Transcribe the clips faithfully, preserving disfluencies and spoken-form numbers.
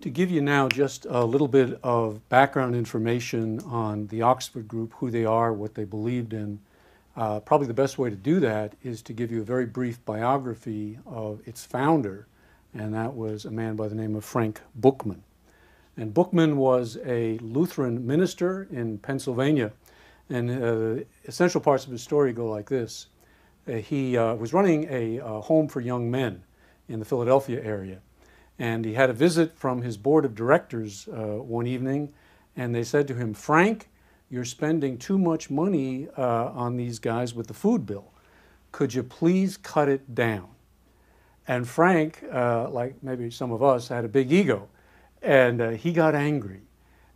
to give you now just a little bit of background information on the Oxford Group, who they are, what they believed in, uh, probably the best way to do that is to give you a very brief biography of its founder, and that was a man by the name of Frank Buchman. And Buchman was a Lutheran minister in Pennsylvania, and uh, essential parts of his story go like this. Uh, he uh, was running a uh, home for young men in the Philadelphia area, and he had a visit from his board of directors uh, one evening, and they said to him, "Frank, you're spending too much money uh, on these guys with the food bill. Could you please cut it down?" And Frank, uh, like maybe some of us, had a big ego, and uh, he got angry,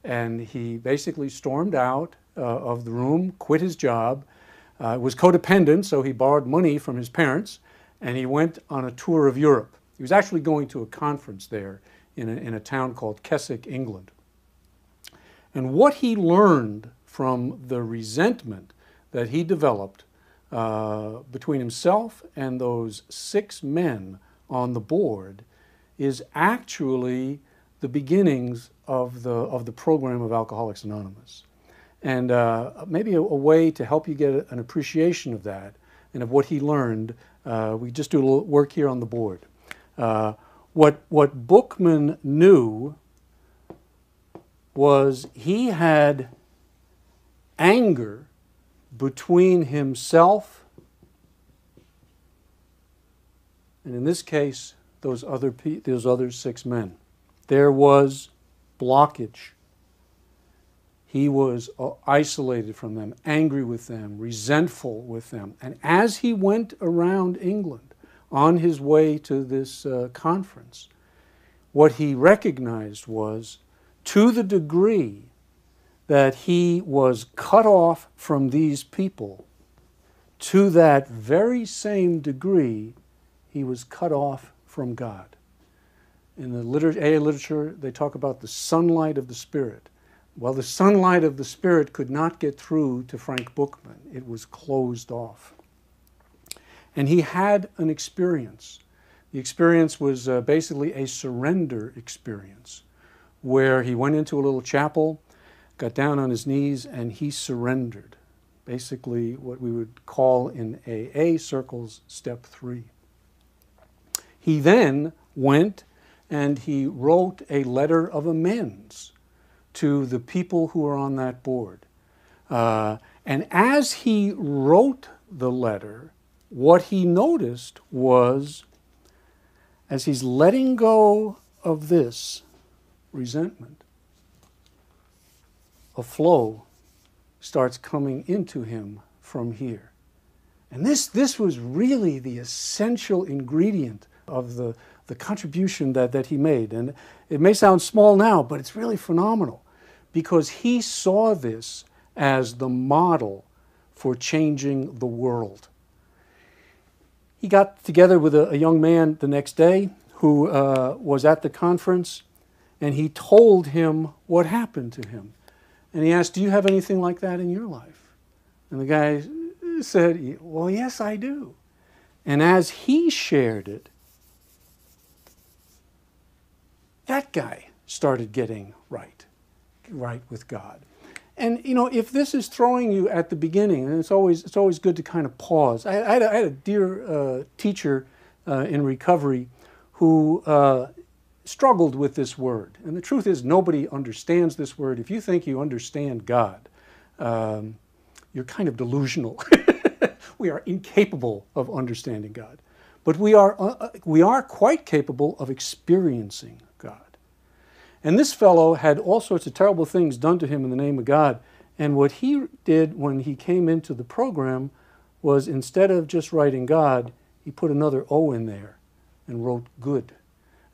and he basically stormed out uh, of the room, quit his job. Uh, was codependent, so he borrowed money from his parents, and he went on a tour of Europe. He was actually going to a conference there in a, in a town called Keswick, England. And what he learned from the resentment that he developed uh, between himself and those six men on the board is actually the beginnings of the, of the program of Alcoholics Anonymous. And uh, maybe a, a way to help you get a, an appreciation of that and of what he learned, uh, we just do a little work here on the board. Uh, what, what Buchman knew was he had anger between himself and, in this case, those other, pe those other six men. There was blockage. He was isolated from them, angry with them, resentful with them. And as he went around England on his way to this uh, conference, what he recognized was, to the degree that he was cut off from these people, to that very same degree he was cut off from God. In the liter- A A literature, they talk about the sunlight of the Spirit. Well, the sunlight of the Spirit could not get through to Frank Buchman. It was closed off. And he had an experience. The experience was uh, basically a surrender experience, where he went into a little chapel, got down on his knees, and he surrendered. Basically what we would call in A A circles, step three. He then went and he wrote a letter of amends to the people who were on that board. Uh, and as he wrote the letter, what he noticed was, as he's letting go of this resentment, a flow starts coming into him from here. And this, this was really the essential ingredient of the, the contribution that, that he made. And it may sound small now, but it's really phenomenal, because he saw this as the model for changing the world. He got together with a, a young man the next day who uh, was at the conference, and he told him what happened to him. And he asked, "Do you have anything like that in your life?" And the guy said, "Well, yes, I do." And as he shared it, that guy started getting right. right with God. And, you know, if this is throwing you at the beginning, and it's always, it's always good to kind of pause. I, I, had, a, I had a dear uh, teacher uh, in recovery who uh, struggled with this word. And the truth is, nobody understands this word. If you think you understand God, um, you're kind of delusional. We are incapable of understanding God. But we are, uh, we are quite capable of experiencing God. And this fellow had all sorts of terrible things done to him in the name of God. And what he did when he came into the program was, instead of just writing God, he put another O in there and wrote good.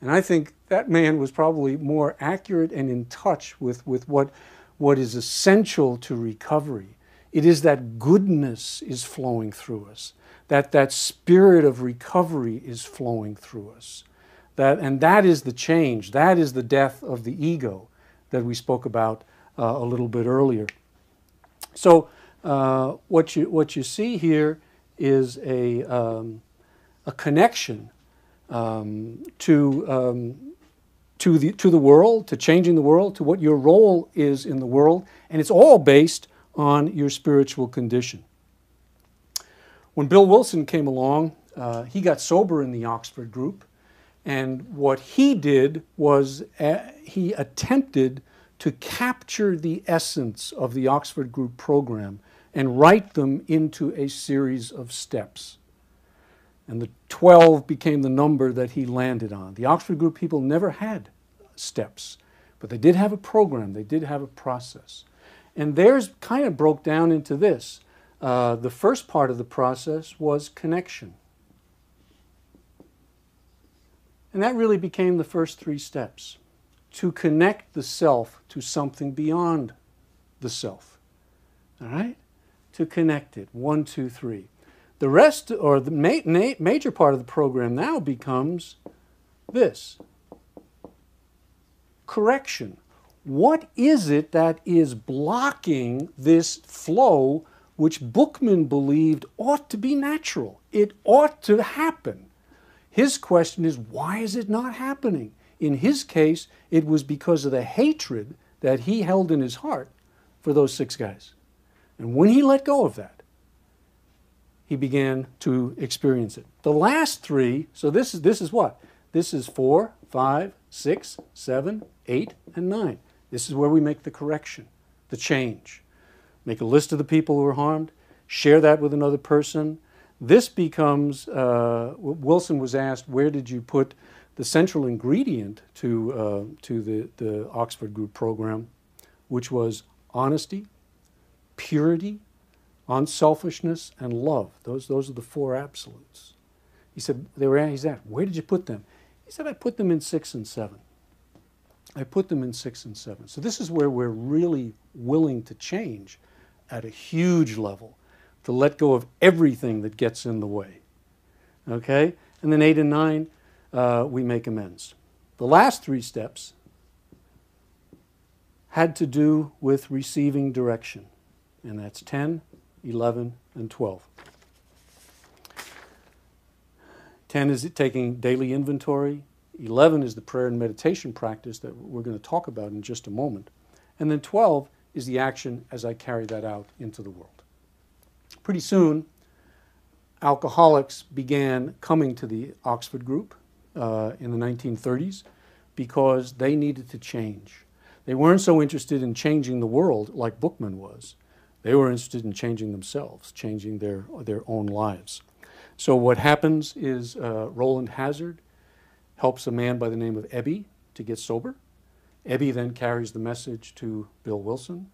And I think that man was probably more accurate and in touch with, with what, what is essential to recovery. It is that goodness is flowing through us, that that spirit of recovery is flowing through us. That, and that is the change, that is the death of the ego that we spoke about uh, a little bit earlier. So uh, what, you, what you see here is a, um, a connection um, to, um, to the, to the world, to changing the world, to what your role is in the world, and it's all based on your spiritual condition. When Bill Wilson came along, uh, he got sober in the Oxford Group, and what he did was uh, he attempted to capture the essence of the Oxford Group program and write them into a series of steps. And the twelve became the number that he landed on. The Oxford Group people never had steps, but they did have a program, they did have a process. And theirs kind of broke down into this. Uh, the first part of the process was connection. And that really became the first three steps, to connect the self to something beyond the self, all right? To connect it, one, two, three. The rest, or the ma ma major part of the program now becomes this, correction. What is it that is blocking this flow which Buchman believed ought to be natural? It ought to happen. His question is, why is it not happening? In his case, it was because of the hatred that he held in his heart for those six guys. And when he let go of that, he began to experience it. The last three, so this is, this is what? This is four, five, six, seven, eight, and nine. This is where we make the correction, the change. Make a list of the people who were harmed, share that with another person. This becomes, uh, Wilson was asked, where did you put the central ingredient to, uh, to the, the Oxford Group program, which was honesty, purity, unselfishness, and love. Those, those are the four absolutes. He said, they were, he's asked, where did you put them? He said, I put them in six and seven. I put them in six and seven. So this is where we're really willing to change at a huge level, to let go of everything that gets in the way, okay? And then eight and nine, uh, we make amends. The last three steps had to do with receiving direction, and that's ten, eleven, and twelve. ten is taking daily inventory. eleven is the prayer and meditation practice that we're going to talk about in just a moment. And then twelve is the action as I carry that out into the world. Pretty soon, alcoholics began coming to the Oxford Group uh, in the nineteen thirties because they needed to change. They weren't so interested in changing the world like Buchman was. They were interested in changing themselves, changing their, their own lives. So what happens is uh, Roland Hazard helps a man by the name of Ebby to get sober. Ebby then carries the message to Bill Wilson.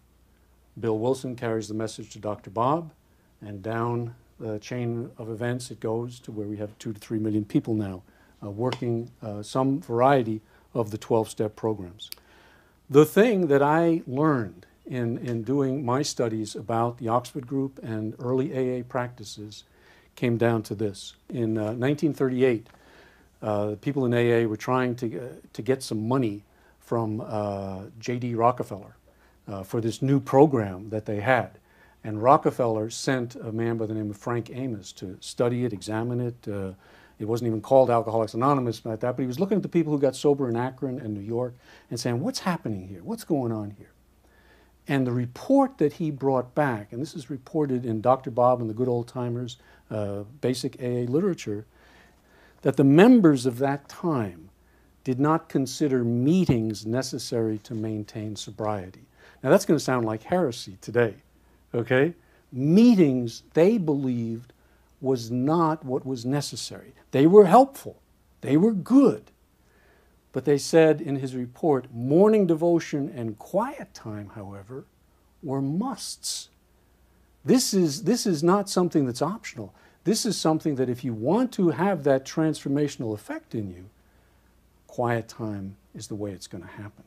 Bill Wilson carries the message to Doctor Bob, and down the chain of events it goes to where we have two to three million people now uh, working uh, some variety of the twelve-step programs. The thing that I learned In, in doing my studies about the Oxford Group and early A A practices came down to this. In uh, nineteen thirty-eight, uh, people in A A were trying to, uh, to get some money from uh, J D Rockefeller uh, for this new program that they had. And Rockefeller sent a man by the name of Frank Amos to study it, examine it. Uh, it wasn't even called Alcoholics Anonymous like that, but he was looking at the people who got sober in Akron and New York and saying, what's happening here? What's going on here? And the report that he brought back, and this is reported in Doctor Bob and the Good Old Timers, uh, basic A A literature, that the members of that time did not consider meetings necessary to maintain sobriety. Now that's going to sound like heresy today, okay? Meetings, they believed, was not what was necessary. They were helpful. They were good. But they said in his report, morning devotion and quiet time, however, were musts. This is, this is not something that's optional. This is something that if you want to have that transformational effect in you, quiet time is the way it's going to happen.